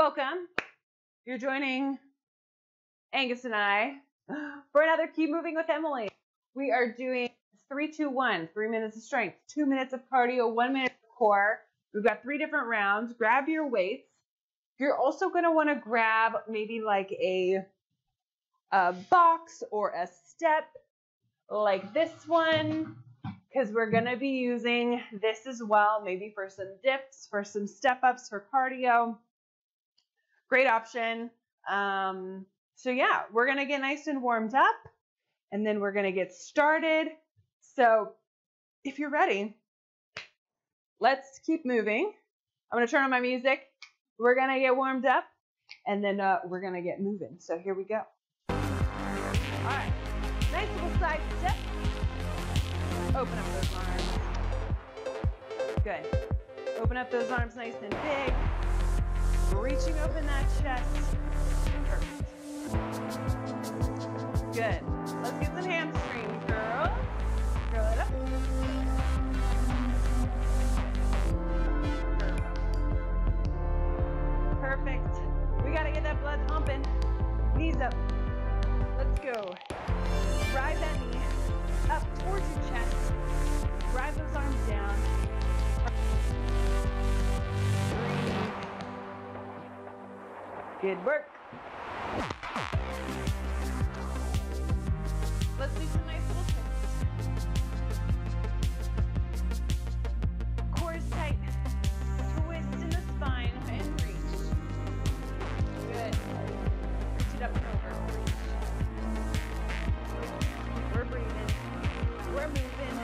Welcome. You're joining Angus and I for another Keep Moving with Emily. We are doing 3-2-1, 3 minutes of strength, 2 minutes of cardio, 1 minute of core. We've got 3 different rounds. Grab your weights. You're also going to want to grab maybe like a box or a step like this one, because we're going to be using this as well, maybe for some dips, for some step-ups, for cardio. Great option. So yeah, we're going to get nice and warmed up, and then we're going to get started. So if you're ready, let's keep moving. I'm going to turn on my music. We're going to get warmed up, and then we're going to get moving. So here we go. All right. Nice little side step. Open up those arms. Good. Open up those arms nice and big. Reaching open that chest. Perfect. Good. Let's get some hamstrings, girl. Curl it up. Perfect. We gotta get that blood pumping. Knees up. Let's go. Drive that knee up towards your chest. Drive those arms down. Good work. Let's do some nice little twists. Core is tight. Twist in the spine and reach. Good. Reach it up and over. Reach. We're breathing. We're moving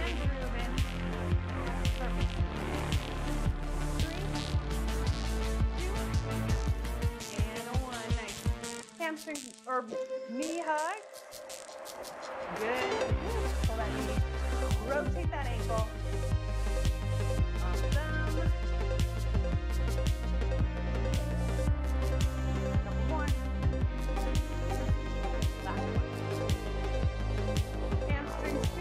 and grooving. Perfect. 3, 2, and a 1. Nice. Hamstrings or knee high. Good. Pull that knee. Rotate that ankle. Awesome. Couple more. Last one. Hamstrings too.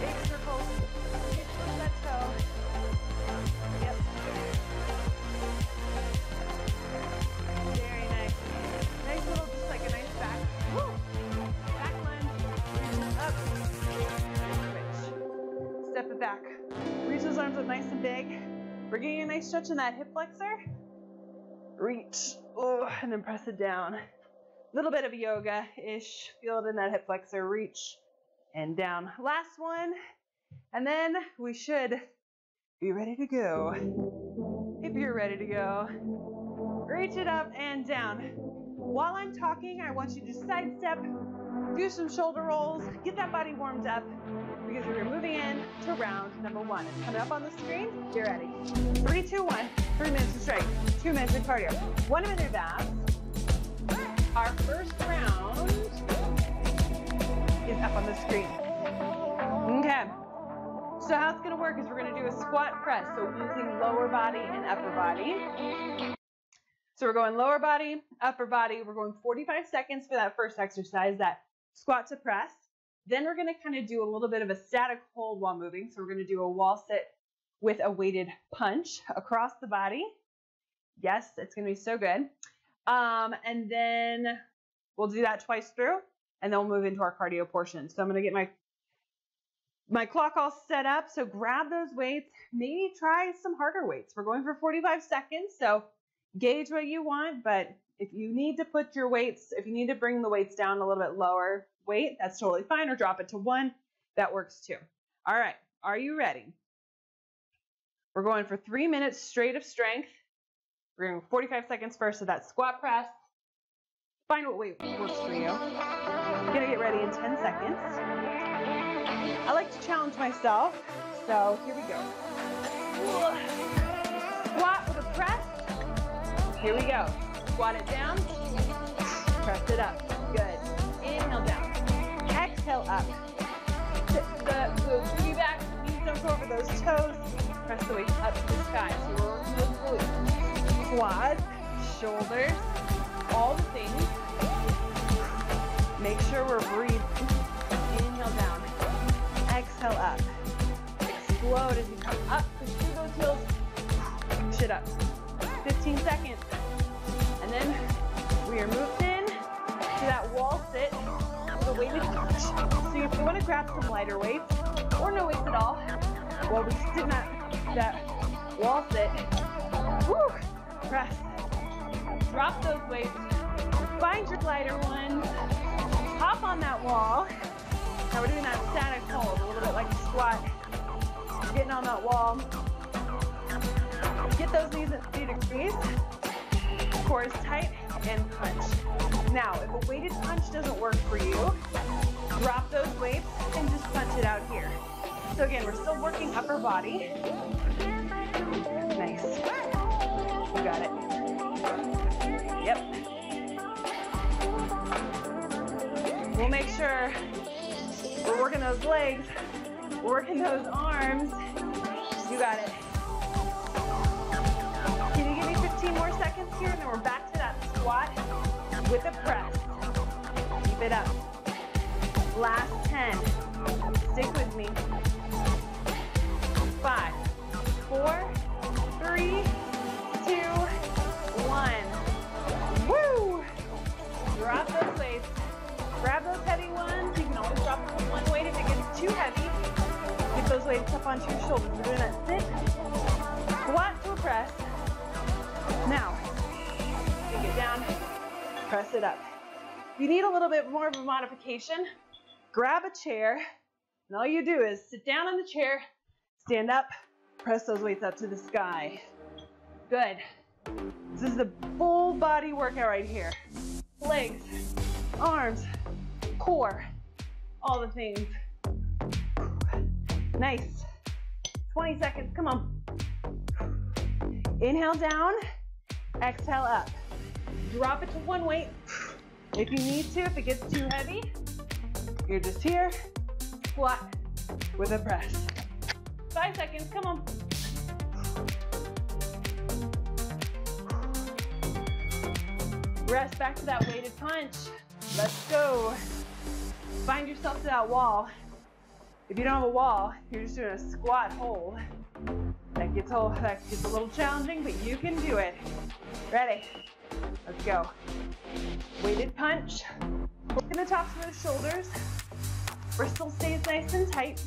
Big circle. Pitch with that toe. Yep. Back. Reach those arms up nice and big. We're getting a nice stretch in that hip flexor. Reach, oh, and then press it down. A little bit of yoga-ish. Feel it in that hip flexor. Reach and down. Last one. And then we should be ready to go. If you're ready to go, reach it up and down. While I'm talking, I want you to sidestep. Do some shoulder rolls, get that body warmed up, because we're moving in to round number 1. It's coming up on the screen. Get ready. 3, 2, 1. 3 minutes of strength, 2 minutes of cardio, 1 minute of abs. Our first round is up on the screen. Okay. So how it's going to work is we're going to do a squat press. So using lower body and upper body. So we're going lower body, upper body. We're going 45 seconds for that first exercise, that squat to press. Then we're going to kind of do a little bit of a static hold while moving. So we're going to do a wall sit with a weighted punch across the body. Yes, it's going to be so good. And then we'll do that twice through, and then we'll move into our cardio portion. So I'm going to get my clock all set up. So grab those weights. Maybe try some harder weights. We're going for 45 seconds. So gauge what you want, but if you need to put your weights, if you need to bring the weights down a little bit lower weight, that's totally fine, or drop it to 1. That works too. All right. Are you ready? We're going for 3 minutes straight of strength. We're going 45 seconds first, so that squat press. Find what weight works for you. I'm going to get ready in 10 seconds. I like to challenge myself, so here we go. Squat with a press. Here we go. Squat it down. Press it up. Good. Inhale down. Exhale up. Tip the knee back. Knees don't go over those toes. Press the weight up to the sky. So we're working those glutes. Quads, shoulders, all the things. Make sure we're breathing. Inhale down. exhale up. Explode as you come up, push through those heels, push it up. 15 seconds. And then we are moved in to that wall sit with a weighted each. So if you want to grab some lighter weights or no weights at all, while we sit in that wall sit, woo, press. Drop those weights, find your lighter ones, hop on that wall. Now we're doing that static hold, a little bit like a squat. Getting on that wall. Get those knees at 3 degrees. Core is tight and punch. Now, if a weighted punch doesn't work for you, drop those weights and just punch it out here. So again, we're still working upper body. Nice. You got it. Yep. We'll make sure we're working those legs, working those arms. You got it. Can you give me 15 more seconds here? And then we're back to that squat with a press. Keep it up. Last 10. Stick with me. 5, 4, 3, 2, 1. Woo! Drop those weights. Grab those heavy ones. You can always drop them with one weight if it gets too heavy. Get those weights up onto your shoulders. We're doing that sit, squat to a press. Now, take it down, press it up. If you need a little bit more of a modification, grab a chair, and all you do is sit down on the chair, stand up, press those weights up to the sky. Good. This is the full body workout right here. Legs, arms, core, all the things. Nice. 20 seconds, come on. Inhale down, exhale up. Drop it to one weight if you need to. If it gets too heavy, you're just here, squat with a press. 5 seconds, come on. Rest back to that weighted punch. Let's go. Find yourself to that wall. If you don't have a wall, you're just doing a squat hold. That gets a little challenging, but you can do it. Ready? Let's go. Weighted punch. Working the tops of those shoulders. Wristle stays nice and tight.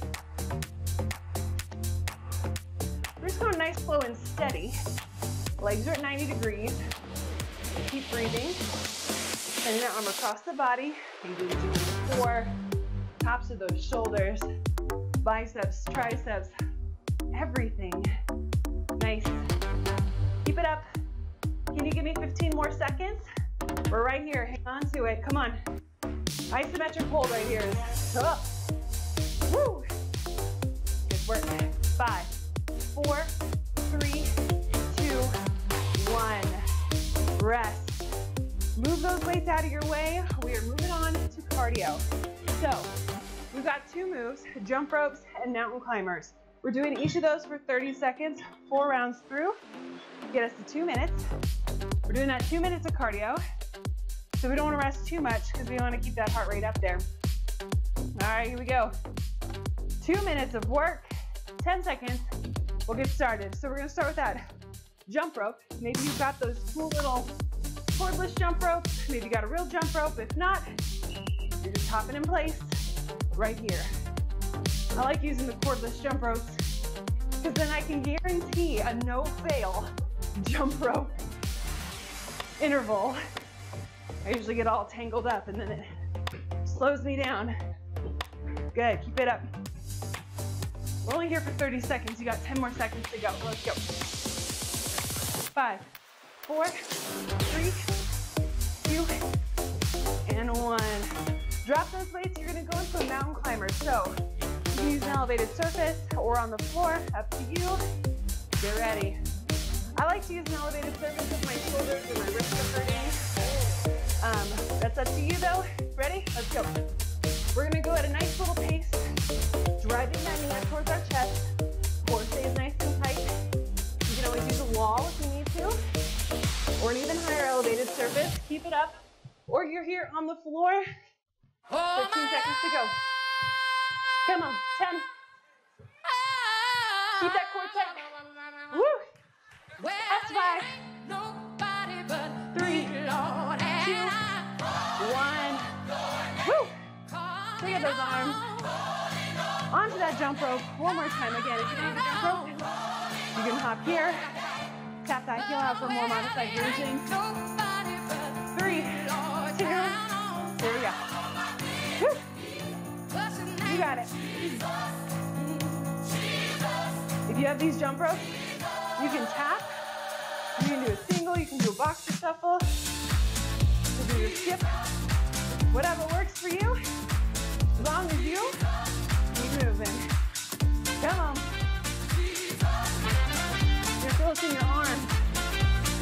We're just going nice, slow, and steady. Legs are at 90 degrees. Keep breathing. Send that arm across the body. You can do four. Tops of those shoulders, biceps, triceps, everything. Nice. Keep it up. Can you give me 15 more seconds? We're right here. Hang on to it. Come on. Isometric hold right here. Up. Woo. Good work. 5, 4, 3, 2, 1. Rest. Move those weights out of your way. We are moving on to cardio. So, we've got 2 moves, jump ropes and mountain climbers. We're doing each of those for 30 seconds, 4 rounds through, get us to 2 minutes. We're doing that 2 minutes of cardio, so we don't want to rest too much because we want to keep that heart rate up there. All right, here we go. 2 minutes of work, 10 seconds, we'll get started. So we're going to start with that jump rope. Maybe you've got those cool little cordless jump ropes, maybe you got a real jump rope. If not, you're just hopping in place right here. I like using the cordless jump ropes because then I can guarantee a no-fail jump rope interval. I usually get all tangled up and then it slows me down. Good, keep it up. We're only here for 30 seconds. You got 10 more seconds to go. Let's go. 5, 4, 3, 2, and 1. Drop those weights, you're gonna go into a mountain climber. So you can use an elevated surface or on the floor, up to you. Get ready. I like to use an elevated surface with my shoulders and my wrists are hurting. That's up to you though. Ready? Let's go. We're gonna go at a nice little pace, driving that knee up towards our chest. Core stays nice and tight. You can always use a wall if you need to, or an even higher elevated surface. Keep it up. Or you're here on the floor. 15 seconds to go. Come on, 10, Keep that core tight. Woo. That's five. Nobody but three. 2, 1. Woo. Take out those arms. Onto that jump rope. One more time. Again, if you need the jump rope, you can hop here. Tap that heel out for more modified version. 3, 2. Here we go. Woo. You got it. If you have these jump ropes, you can tap. You can do a single. You can do a boxer shuffle. You can do a skip. Whatever works for you, as long as you keep moving. Come on. You're closing your arms,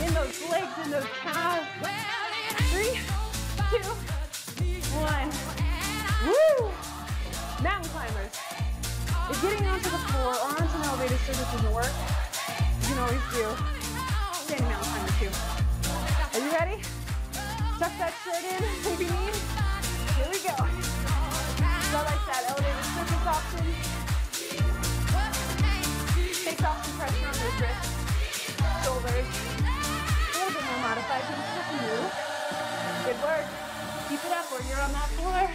in those legs, in those calves. 3, 2, 1. Woo! Mountain climbers. If getting onto the floor or onto an elevated surface doesn't work, you can always do standing mountain climber too. Are you ready? Tuck that shirt in if you need. Here we go. So I like that elevated surface option. Takes off some pressure on those wrists, shoulders. A little bit more modified, so just move. Good work. Keep it up, or you're on that floor.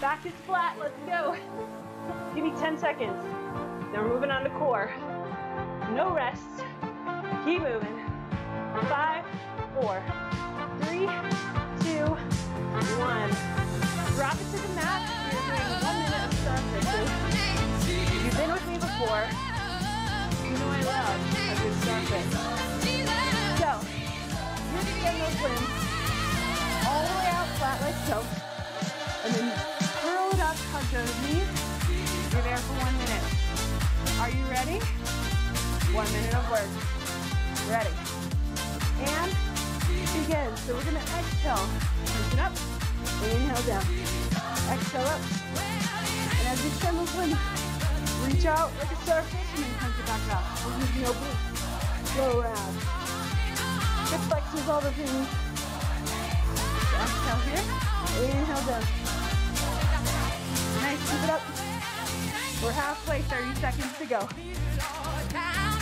Back is flat. Let's go. Give me 10 seconds. Then we're moving on to core. No rest. Keep moving. 5, 4, 3, 2, 1. Drop it to the mat. You're doing 1 minute of star fixes. If you've been with me before, you know I love a good star fix. So, you extend those limbs all the way out flat like so. And then curl it up, hug those knees. You're there for 1 minute. Are you ready? 1 minute of work. Ready. And begin. So we're going to exhale. Listen up. Inhale down. Exhale up. And as we extend those limbs, reach out like a starfish and then punch it back up. We're using no oblique. Slow round. Hip flexors, all the things. So exhale here. Inhale down. Nice. Keep it up. We're halfway, 30 seconds to go.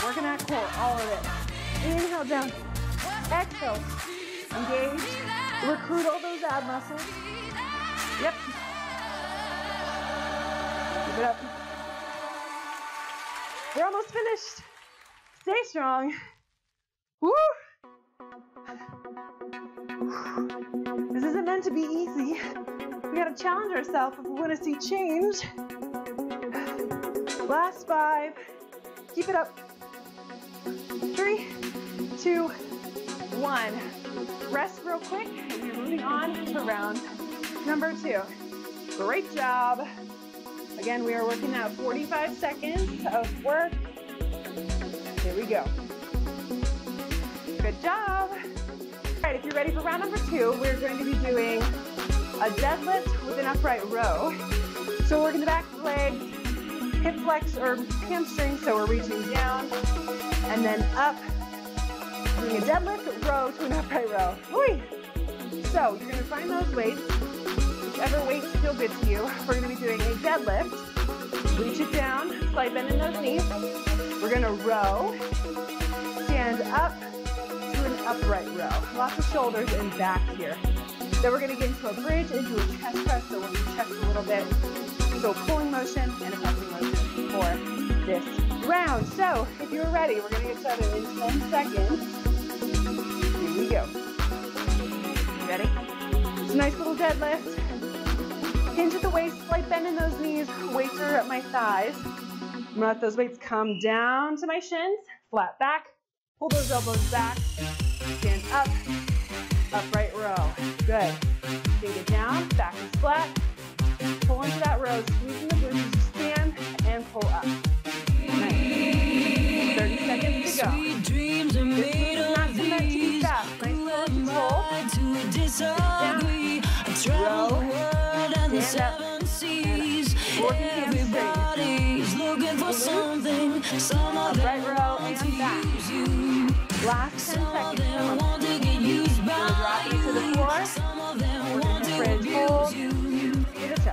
Working that core, all of it. Inhale down. Exhale. Engage. Recruit all those ab muscles. Yep. Keep it up. We're almost finished. Stay strong. Woo! This isn't meant to be easy. We gotta challenge ourselves if we wanna see change. Last 5. Keep it up. 3, 2, 1. Rest real quick and you're moving on to round number 2. Great job. Again, we are working out 45 seconds of work. Here we go. Good job. All right, if you're ready for round number 2, we're going to be doing a deadlift with an upright row. So we're working the back leg, hip flex or hamstring, so we're reaching down and then up. Doing a deadlift row to an upright row. Whee! So you're going to find those weights, whichever weights feel good to you. We're going to be doing a deadlift. Reach it down, slight bend in those knees. We're going to row, stand up to an upright row. Lots of shoulders and back here. Then we're going to get into a bridge, into a chest press, so we're going to chest a little bit. So pulling motion and a pressing motion for this round. So if you're ready, we're going to get started in 10 seconds. Here we go. Ready? It's a nice little deadlift. Hinge at the waist, slight bend in those knees. Weights are at my thighs. I'm gonna let those weights come down to my shins. Flat back. Pull those elbows back. Stand up. Upright row. Good. Dig it down. Back is flat. Pull into that row. Squeezing the glutes as you stand and pull up. Nice. 30 seconds to go. This is not too much. Disagree. I travel the world and the 7 seas. Everybody's looking for something. Some of them want to use you. Some of them want to get used by you. Some of them want to abuse you.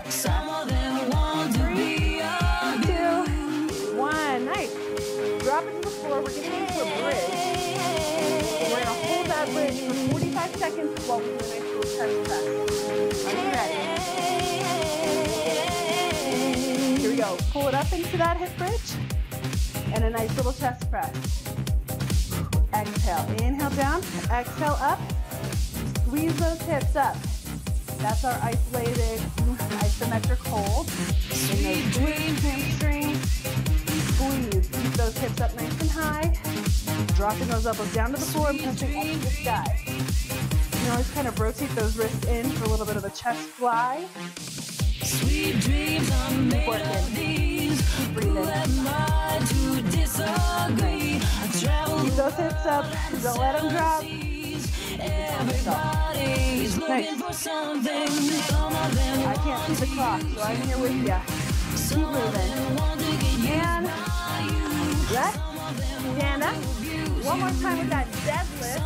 Some of them want to be abused. 3, 2, 1. Nice. 5 seconds while we do a full touch press. Are you ready? Here we go. Pull it up into that hip bridge and a nice little chest press. Exhale, inhale down, exhale up. Squeeze those hips up. That's our isolated isometric hold. And those glutes, hamstrings, squeeze. Keep those hips up nice and high. Dropping those elbows down to the floor and pressing up to the sky. You can always kind of rotate those wrists in for a little bit of a chest fly. Sweet dreams are made of these. Keep breathing. Who am I to disagree? Keep those hips up. Don't let them drop. Everybody's looking for something. I can't see the clock, so I'm here with ya. Keep moving. And let's stand up. One more time with that deadlift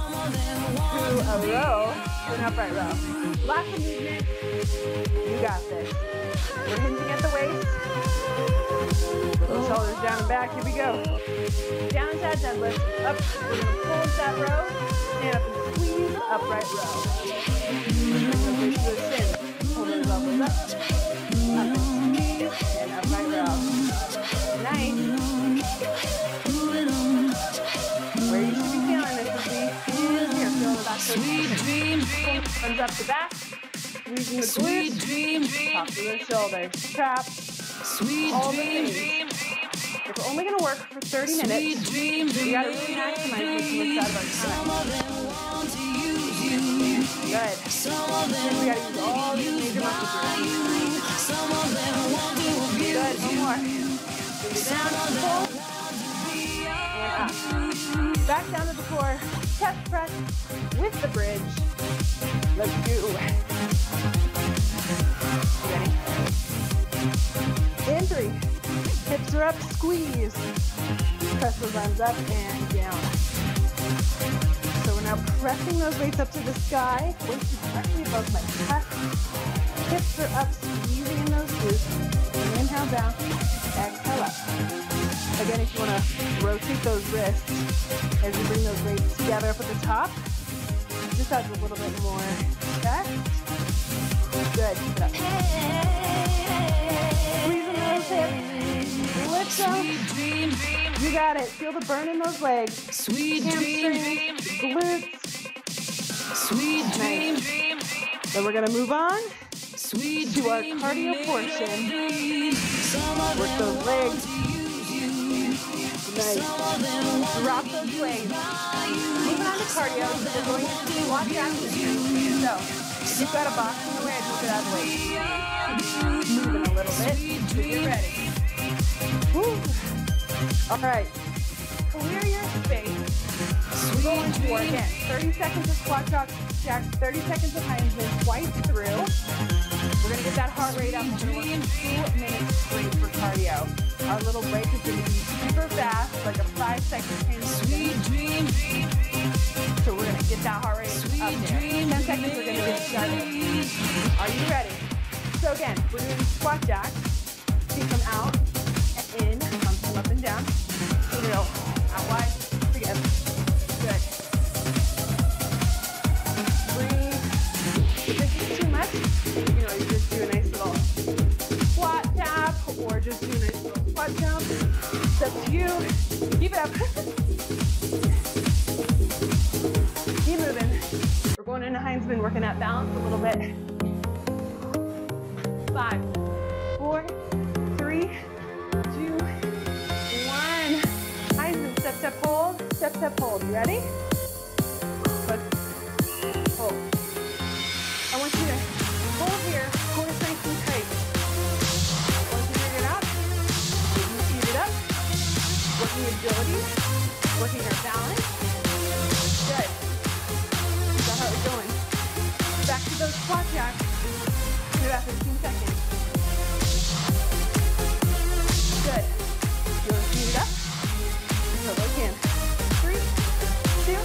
to a row, to an upright row. Lots of movement. You got this. We're hinging at the waist. Put the shoulders down and back. Here we go. Down into that deadlift. Up. We're going to pull into that row. Stand up and squeeze. Upright row. We're going to push the chin. Hold those elbows up. Up and squeeze. And upright row. Nice. Where you should be feeling this is here, feel the back Sweet dream. Comes up the back, squeezing the glutes, top of the shoulders, trap, all the things. If we're only going to work for 30 minutes, we got to really maximize this and work out of our time. Good. We got to use all these major muscle groups. Good, one more. Down, pull. Up. Back down to the floor, chest press with the bridge. Let's do it. Ready? In three, hips are up, squeeze. Press those arms up and down. So we're now pressing those weights up to the sky. Weights directly above my chest. Hips are up, squeezing in those glutes. Inhale down, exhale up. Again, if you want to rotate those wrists as you bring those weights together up at the top, just adds a little bit more chest. Good. Keep it up. Squeeze in those hips. Lift those. You got it. Feel the burn in those legs. Hamstrings, glutes. Nice. Then we're going to move on to our cardio portion. Work those legs. Nice. Drop those legs. Moving on to cardio, we're going to squat down to the ground. So, if you've got a box in the way, move it out of the way. Moving a little bit, so you're ready. Woo. All right. Clear your space. Go into work in. 30 seconds of squat jacks, 30 seconds of hindman, twice through. We're going to get that heart rate up. We're going to work 2 minutes straight for cardio. Our little break is going to be super fast, like a 5-second change. So we're going to get that heart rate up there. 10 seconds, we're going to get started. Are you ready? So again, we're doing squat jacks. Take them out and in, pump them up and down. Here we go. Out wide, together. Good. Breathe. If this is too much, you know, you just do a nice little squat tap or just do a nice little jump. It's up to you. Keep it up. Keep moving. We're going into Heinzman, working that balance a little bit. 5, 4, 3, 2, 1. Heinzman, step, step, hold. Step, step, hold. You ready? Let's hold. I want you to hold here. Hold it nice and tight. Working agility, working our balance. Good. That's how we're going. Back to those squat jacks in about 15 seconds. Good. You want to speed it up? So look in. 3, 2,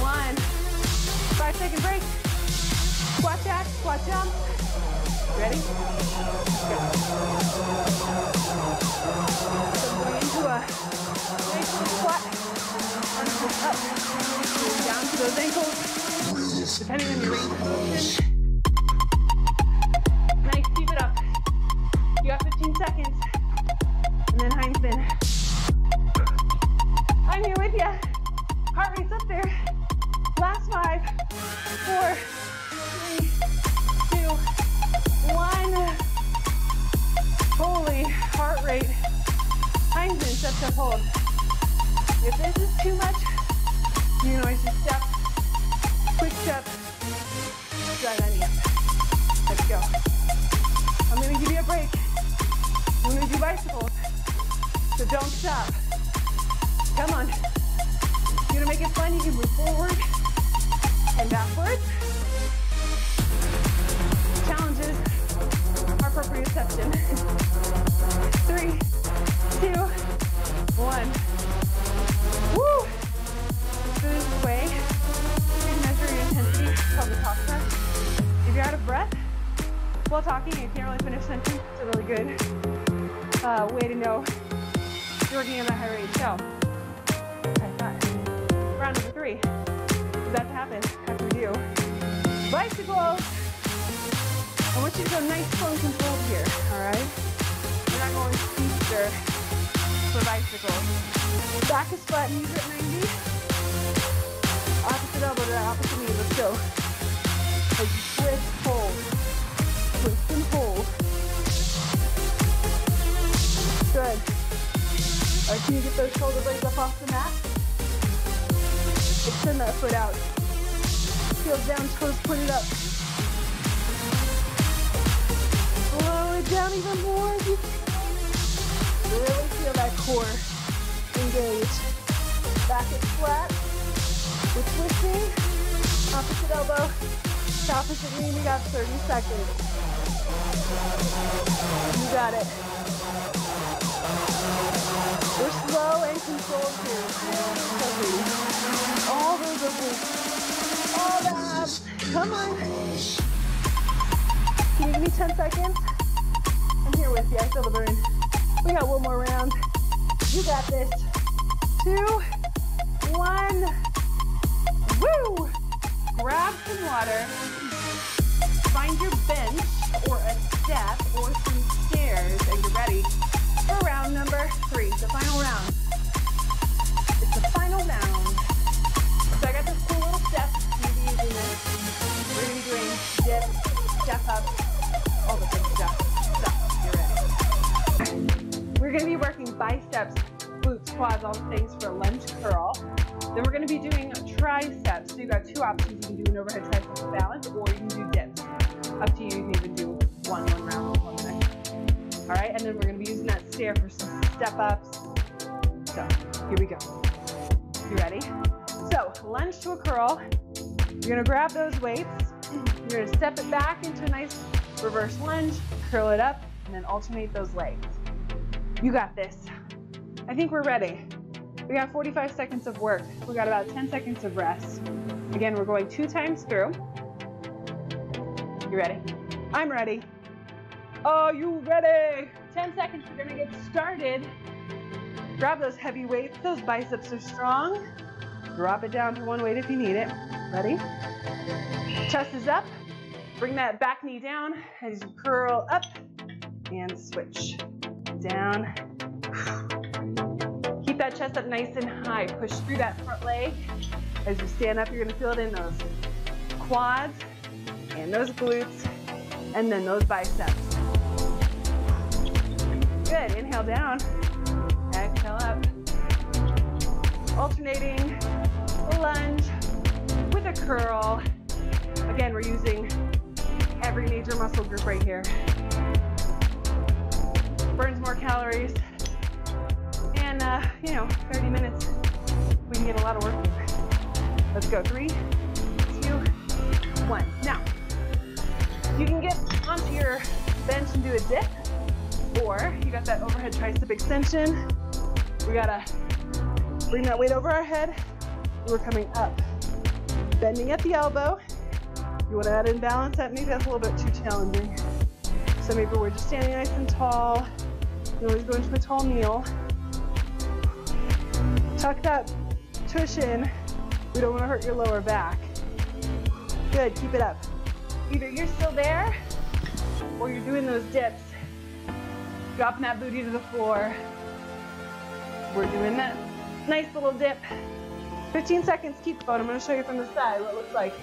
1. 5-second break. Squat jack, squat jump. Ready? Go. Nice squat, up, down to those ankles. is, depending on your range of motion. Nice, keep it up. You got 15 seconds. And then hindspin. I'm here with ya. Heart rate's up there. Last 5, 4, 3, 2, 1. Holy heart rate. Hindspin, step, step, hold. If this is too much, you can always just step, quick step, drive on the up. Let's go. I'm gonna give you a break. I'm gonna do bicycles, so don't stop. Come on. If you're gonna make it fun, you can move forward and backwards. Challenges are for perception. 3, 2, 1. Woo! This way, you can measure your intensity from the talk track. If you're out of breath while talking, you can't really finish sentence. It's a really good way to know you're working on that high rate. So, high five. Round number 3 is about to happen after we do bicycle. I want you to go nice, slow, and controlled here. All right? You're not going speedster for bicycle. Back is flat, knees at 90. Opposite elbow to the opposite knee. Let's go. As you twist, hold. Twist and hold. Good. All right, can you get those shoulder blades up off the mat? Extend that foot out. Heels down, toes pointed up. Slow it down even more. Really feel that core engage. Back is flat. We're twisting, opposite elbow, to opposite knee, we got 30 seconds. You got it. We're slow and controlled here. All those openings. All the abs. Come on. Can you give me 10 seconds? I'm here with you. I feel the burn. We got one more round. You got this. 2, 1. Woo! Grab some water, find your bench or a step or some stairs, and you're ready for round number 3, the final round. It's the final round. So I got this cool little step. We're gonna be using this. We're gonna be doing dip, step up, all the good stuff. Stop. You're ready. We're gonna be working biceps, glutes, quads, all the things for a lunge curl. Then we're going to be doing triceps. So you've got 2 options. You can do an overhead tricep balance, or you can do dips. Up to you. You can even do one round, one next. All right, and then we're going to be using that stair for some step-ups. So here we go. You ready? So lunge to a curl. You're going to grab those weights. You're going to step it back into a nice reverse lunge, curl it up, and then alternate those legs. You got this. I think we're ready. We got 45 seconds of work. We got about 10 seconds of rest. Again, we're going 2 times through. You ready? I'm ready. Are you ready? 10 seconds, we're gonna get started. Grab those heavy weights. Those biceps are strong. Drop it down to one weight if you need it. Ready? Chest is up. Bring that back knee down as you curl up and switch. Down. That chest up nice and high. Push through that front leg. As you stand up, you're gonna feel it in those quads and those glutes and then those biceps. Good, inhale down, exhale up. Alternating lunge with a curl. Again, we're using every major muscle group right here. Burns more calories. And, 30 minutes, we can get a lot of work in. Let's go. 3, 2, 1. Now, you can get onto your bench and do a dip, or you got that overhead tricep extension. We gotta bring that weight over our head. We're coming up, bending at the elbow. You wanna add in balance. That maybe that's a little bit too challenging. So maybe we're just standing nice and tall. You always go into a tall kneel. Tuck that tush in. We don't want to hurt your lower back. Good, keep it up. Either you're still there or you're doing those dips. Dropping that booty to the floor. We're doing that nice little dip. 15 seconds, keep going. I'm gonna show you from the side what it looks like.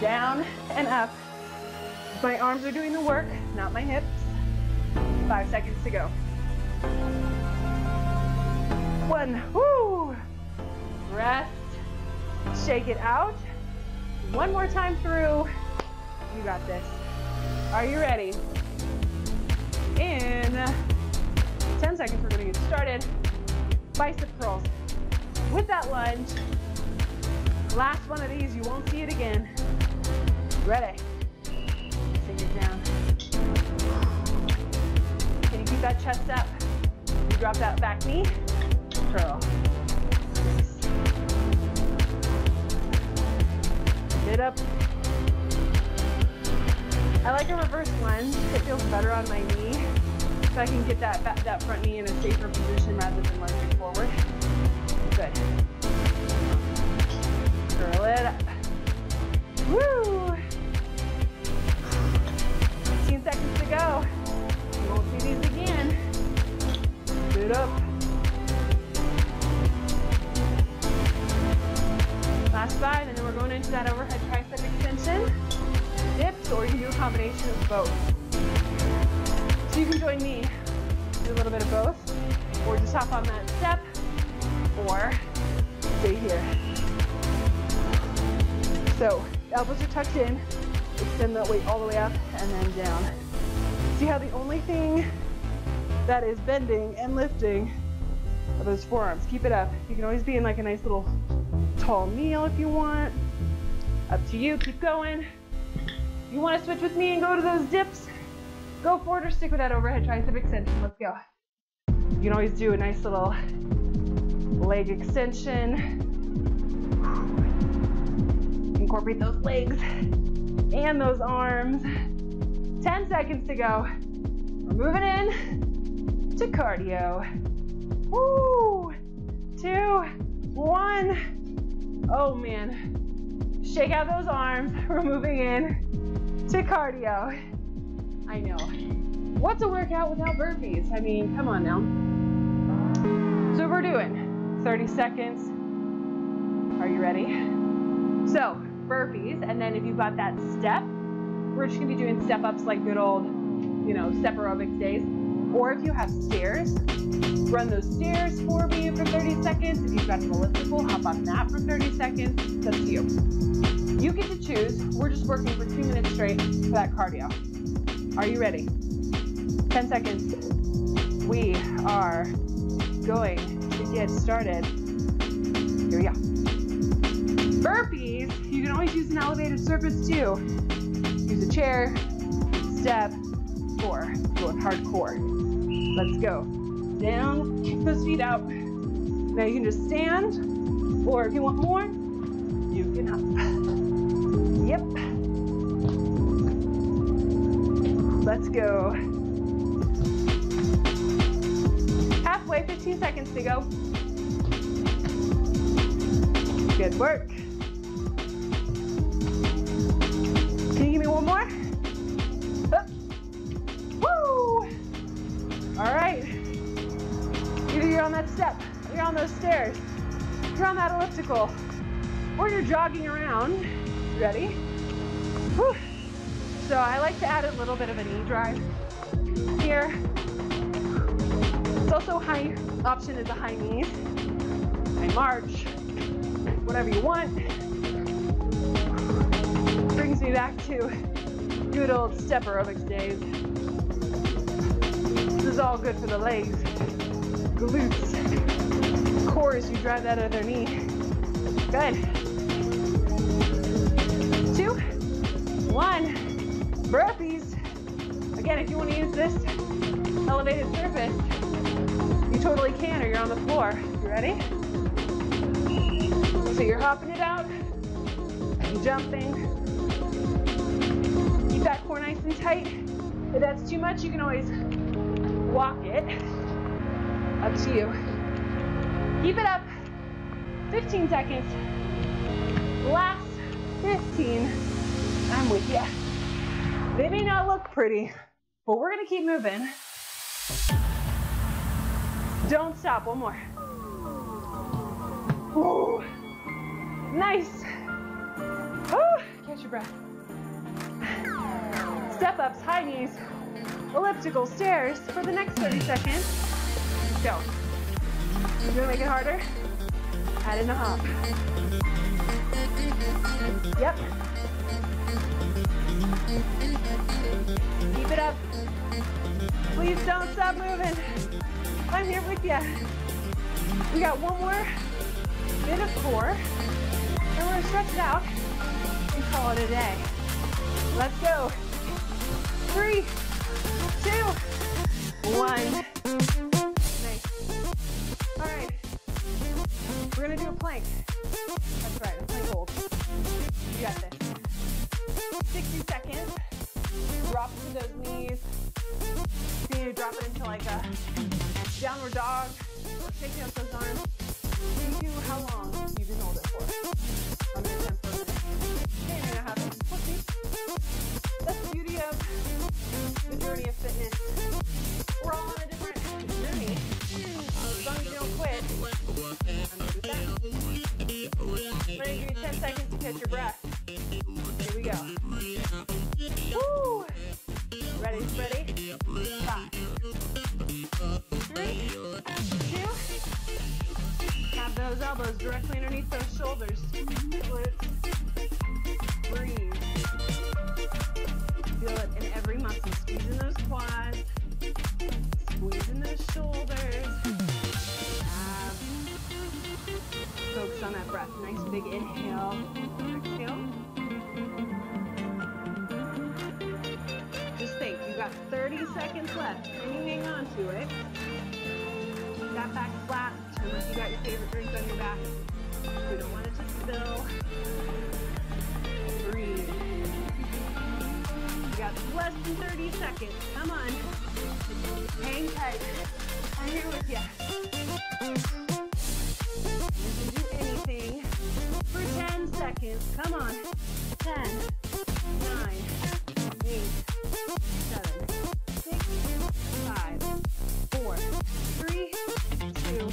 Down and up. My arms are doing the work, not my hips. 5 seconds to go. One, woo! Rest, shake it out. One more time through. You got this. Are you ready? In 10 seconds, we're gonna get started. Bicep curls. With that lunge, last one of these, you won't see it again. Ready? Sink it down. Can you keep that chest up? You drop that back knee, curl. Get up. I like a reverse lunge. It feels better on my knee, so I can get that front knee in a safer position rather than lunging forward. Good. Curl it up. Woo! 15 seconds to go. You won't see these again. Good up. Last five, and then we're going into that overhead tricep extension. Dips, or you can do a combination of both. So you can join me, do a little bit of both, or just hop on that step, or stay here. So elbows are tucked in, extend that weight all the way up and then down. See how the only thing that is bending and lifting are those forearms. Keep it up. You can always be in like a nice little tall kneel if you want. Up to you, keep going. If you want to switch with me and go to those dips, go forward or stick with that overhead tricep extension. Let's go. You can always do a nice little leg extension. Incorporate those legs and those arms. 10 seconds to go. We're moving in to cardio. Woo! 2, 1. Oh man. Shake out those arms. We're moving in to cardio. I know. What's a workout without burpees? I mean, come on now. So we're doing 30 seconds. Are you ready? So, burpees, and then if you've got that step, we're just gonna be doing step ups like good old, step aerobics days. Or if you have stairs, run those stairs for me for 30 seconds. If you've got an elliptical, hop on that for 30 seconds. It's up to you. You get to choose. We're just working for 2 minutes straight for that cardio. Are you ready? 10 seconds. We are going to get started. Here we go. Burpees, you can always use an elevated surface too. Use a chair, step, or go with hardcore. Let's go. Down, kick those feet out. Now you can just stand, or if you want more, you can up. Yep. Let's go. Halfway, 15 seconds to go. Good work. Can you give me one more? Up. Woo! All right. Either you're on that step, or you're on those stairs, you're on that elliptical, or you're jogging around. Ready? Woo. So I like to add a little bit of a knee drive here. It's also high option is a high knees, high march, whatever you want. Brings me back to good old step aerobics days. This is all good for the legs, glutes, core as you drive that other knee. Good. 2, 1, burpees. Again, if you want to use this elevated surface, you totally can, or you're on the floor. You ready? So you're hopping it out, and jumping. Keep that core nice and tight. If that's too much, you can always walk it. Up to you. Keep it up. 15 seconds. Last 15. I'm with ya. They may not look pretty, but we're gonna keep moving. Don't stop, one more. Ooh, nice. Ooh, catch your breath. Step ups, high knees, elliptical stairs for the next 30 seconds. Go. You gonna make it harder? Add in a hop. Yep. Keep it up. Please don't stop moving. I'm here with ya. We got one more bit of core, and we're gonna stretch it out and call it a day. Let's go. 3, 2, 1. Nice. All right. We're gonna do a plank. That's right, a plank hold. You got this. 60 seconds. Drop to those knees. Continue to drop it into like a downward dog or shaking up those arms. You do how long you can hold it for. I'm gonna attempt for a minute. Okay, you're gonna have it. Flip. That's the beauty of the journey of fitness. We're all on a different journey. As long as you don't quit, I'm gonna do that. We're gonna give you 10 seconds to catch your breath. Here we go. Woo! Ready, ready? 5, 3, 2. Have those elbows directly underneath those shoulders. Glutes. Breathe. Feel it in every muscle. Squeezing those quads. Squeezing those shoulders. Focus on that breath. Nice big inhale. Exhale. Just think, you've got 30 seconds left. And you hang on to it. Got back flat. Unless you got your favorite drinks on your back. We don't want it to spill. Breathe. You got less than 30 seconds. Come on. Hang tight. I'm here with ya. You can do anything for 10 seconds. Come on. 10, 9, 8, 7, 6, 5, 4, 3, 2, 1.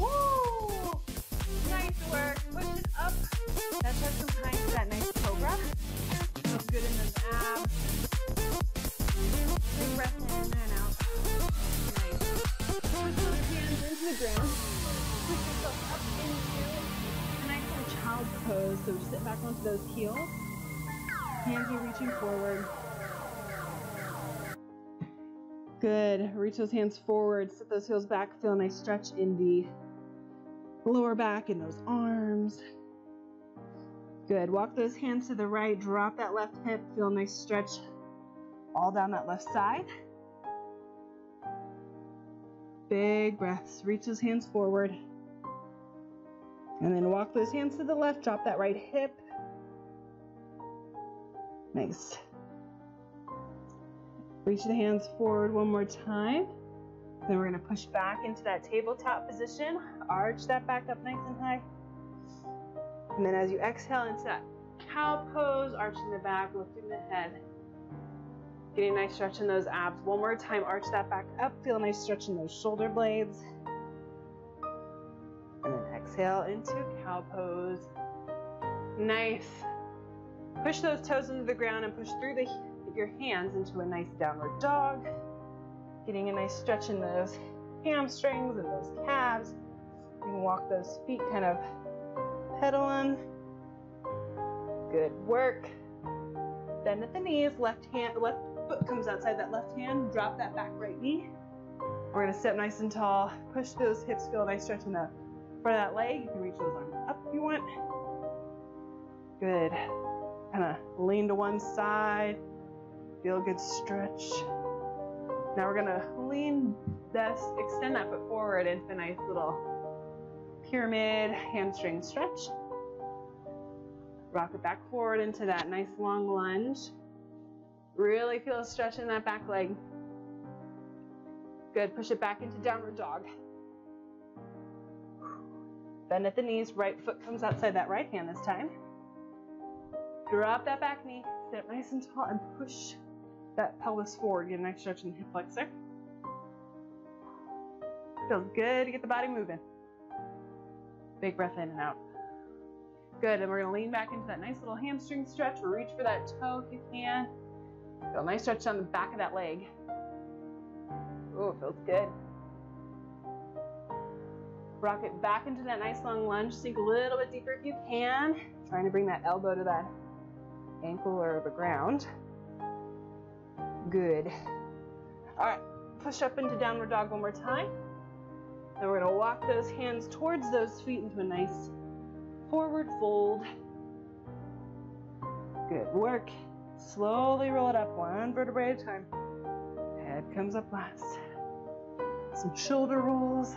Woo! Nice work. Push it up. Let's have some time for that nice cobra. Feels good in those abs. Big breath in and out. Nice. Push those hands into the ground. Push yourself up into a nice little child's pose. So just sit back onto those heels. Hands are reaching forward. Good, reach those hands forward, sit those heels back, feel a nice stretch in the lower back, in those arms. Good, walk those hands to the right, drop that left hip, feel a nice stretch all down that left side. Big breaths, reach those hands forward. And then walk those hands to the left, drop that right hip. Nice. Reach the hands forward one more time. Then we're going to push back into that tabletop position. Arch that back up nice and high. And then as you exhale into that cow pose, arching the back, lifting the head. Getting a nice stretch in those abs. One more time, arch that back up. Feel a nice stretch in those shoulder blades. And then exhale into cow pose. Nice. Push those toes into the ground and push through the heels. Your hands into a nice downward dog, getting a nice stretch in those hamstrings and those calves. You can walk those feet, kind of pedal them. Good work. Bend at the knees, left foot comes outside that left hand, drop that back right knee. We're going to step nice and tall, push those hips, feel a nice stretch in the front of that leg. You can reach those arms up if you want. Good. Kind of lean to one side. Feel a good stretch. Now we're gonna lean this, extend that foot forward into a nice little pyramid hamstring stretch. Rock it back forward into that nice long lunge. Really feel a stretch in that back leg. Good, push it back into downward dog. Bend at the knees, right foot comes outside that right hand this time. Drop that back knee, sit nice and tall, and push that pelvis forward. Get a nice stretch in the hip flexor. Feels good to get the body moving. Big breath in and out. Good, and we're gonna lean back into that nice little hamstring stretch. Reach for that toe if you can. Feel a nice stretch down the back of that leg. Ooh, feels good. Rock it back into that nice long lunge. Sink a little bit deeper if you can. Trying to bring that elbow to that ankle or the ground. Good. All right, push up into downward dog one more time. Then we're gonna walk those hands towards those feet into a nice forward fold. Good work. Slowly roll it up, one vertebrae at a time. Head comes up last. Some shoulder rolls.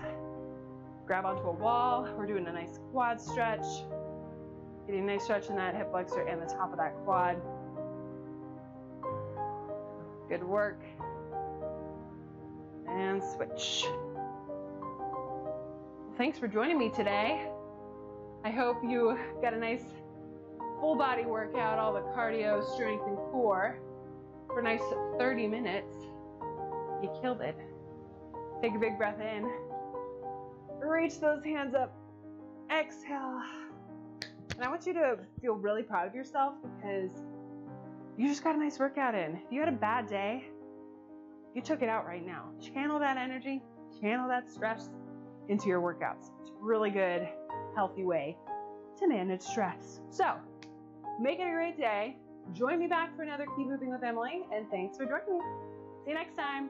Grab onto a wall. We're doing a nice quad stretch. Getting a nice stretch in that hip flexor and the top of that quad. Good work. And switch. Thanks for joining me today. I hope you got a nice full body workout, all the cardio, strength, and core for a nice 30 minutes. You killed it. Take a big breath in. Reach those hands up. Exhale. And I want you to feel really proud of yourself because you just got a nice workout in. If you had a bad day, you took it out right now. Channel that energy, channel that stress into your workouts. It's a really good, healthy way to manage stress. So, make it a great day. Join me back for another Keep Moving with Emily, and thanks for joining me. See you next time.